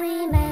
really matter.